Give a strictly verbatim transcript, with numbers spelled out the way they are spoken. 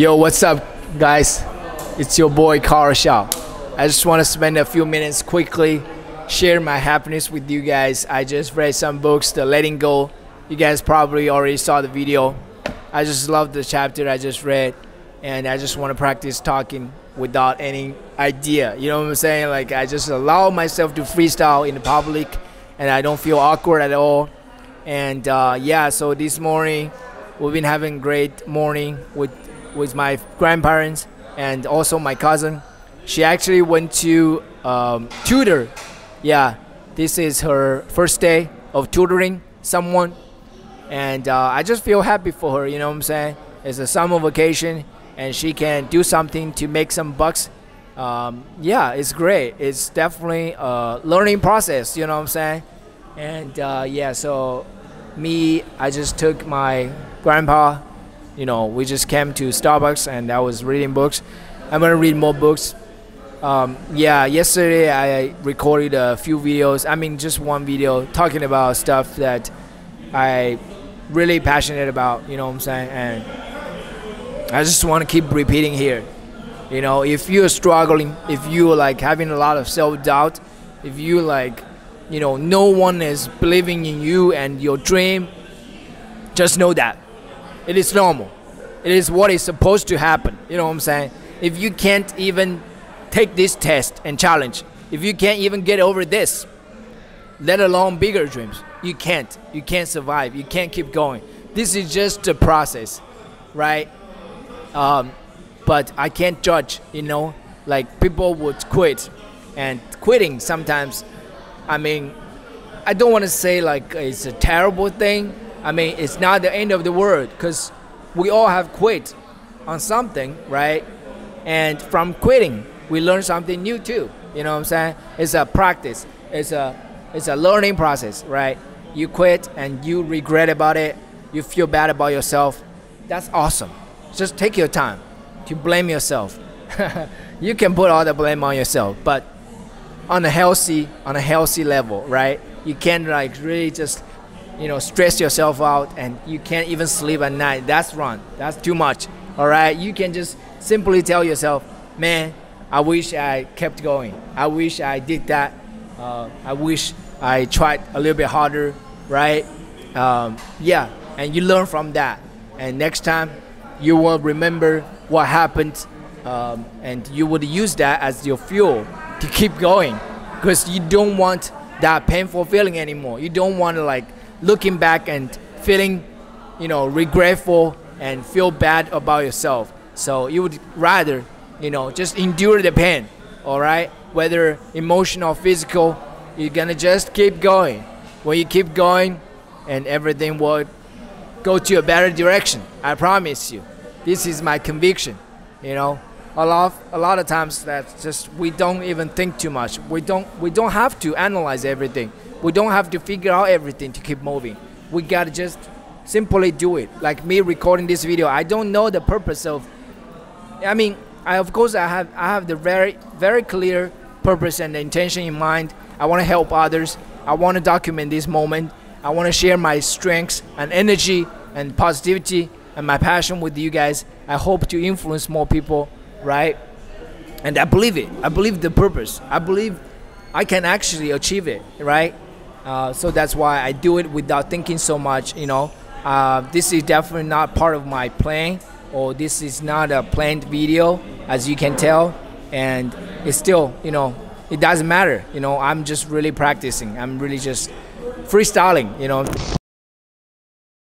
Yo, what's up, guys? It's your boy Carl Xiao. I just want to spend a few minutes quickly, share my happiness with you guys. I just read some books, The Letting Go. You guys probably already saw the video. I just love the chapter I just read, and I just want to practice talking without any idea. You know what I'm saying? Like, I just allow myself to freestyle in the public, and I don't feel awkward at all. And uh, yeah, so this morning, we've been having a great morning with with my grandparents and also my cousin. She actually went to um, tutor. Yeah, this is her first day of tutoring someone, and uh, I just feel happy for her. You know what I'm saying? It's a summer vacation, and she can do something to make some bucks. Um, yeah, it's great. It's definitely a learning process. You know what I'm saying? And uh, yeah, so me, I just took my grandpa. You know, we just came to Starbucks, and I was reading books. I'm gonna read more books. Um, yeah, yesterday I recorded a few videos. I mean, just one video talking about stuff that I really passionate about. You know what I'm saying? And I just want to keep repeating here. You know, if you're struggling, if you're like having a lot of self-doubt, if you like, you know, no one is believing in you and your dream, just know that. It is normal. It is what is supposed to happen. You know what I'm saying? If you can't even take this test and challenge, if you can't even get over this, let alone bigger dreams, you can't. You can't survive. You can't keep going. This is just the process, right? Um, but I can't judge, you know? Like, people would quit. And quitting sometimes, I mean, I don't want to say like it's a terrible thing. I mean, it's not the end of the world, because we all have quit on something, right? And from quitting, we learn something new too. You know what I'm saying? It's a practice. It's a, it's a learning process, right? You quit and you regret about it. You feel bad about yourself. That's awesome. Just take your time to blame yourself. You can put all the blame on yourself, but on a healthy, on a healthy level, right? You can't like really just, you know, stress yourself out and you can't even sleep at night. That's wrong. That's too much. All right. You can just simply tell yourself, man, I wish I kept going. I wish I did that. Uh, I wish I tried a little bit harder. Right. Um, yeah. And you learn from that. And next time you will remember what happened. Um, and you would use that as your fuel to keep going, because you don't want that painful feeling anymore. You don't want to like, looking back and feeling, you know, regretful and feel bad about yourself. So you would rather, you know, just endure the pain, all right? Whether emotional or physical, you're gonna just keep going. When you keep going, and everything will go to a better direction, I promise you. This is my conviction, you know? A lot, a lot of times that's just, we don't even think too much. We don't, we don't have to analyze everything. We don't have to figure out everything to keep moving. We gotta just simply do it. Like me recording this video, I don't know the purpose of, I mean, I, of course I have, I have the very, very clear purpose and intention in mind. I wanna help others. I wanna document this moment. I wanna share my strengths and energy and positivity and my passion with you guys. I hope to influence more people, right? And I believe it. I believe the purpose. I believe I can actually achieve it, right? Uh, so that's why I do it without thinking so much, you know. Uh, this is definitely not part of my plan, or this is not a planned video, as you can tell. And it's still, you know, it doesn't matter. You know, I'm just really practicing. I'm really just freestyling, you know.